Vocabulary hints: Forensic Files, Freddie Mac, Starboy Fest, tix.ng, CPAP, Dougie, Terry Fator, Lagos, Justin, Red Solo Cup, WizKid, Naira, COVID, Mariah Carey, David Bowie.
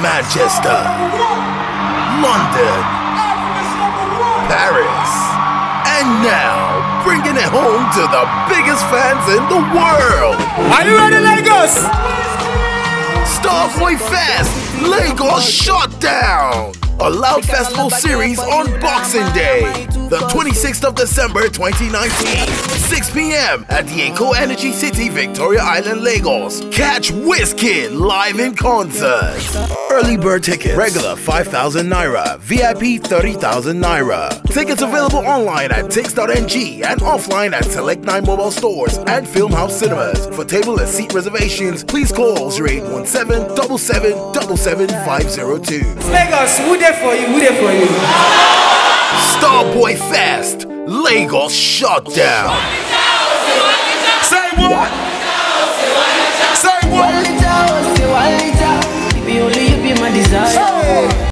Manchester, London, Paris, and now bringing it home to the biggest fans in the world. Are you ready, Lagos? Starboy Fest, Lagos shut down. A loud festival series on Boxing Day, the 26th of December 2019, 6 p.m. at the Eco Energy City, Victoria Island, Lagos. Catch WizKid live in concert. Early bird tickets, regular 5,000 Naira, VIP 30,000 Naira. Tickets available online at tix.ng and offline at select 9 mobile stores and Filmhouse cinemas. For table and seat reservations, please call 0817 777 77502. Lagos, we're there for you, we're there for you. Starboy Fest, Lagos shut down. Say what? Say what? Say what?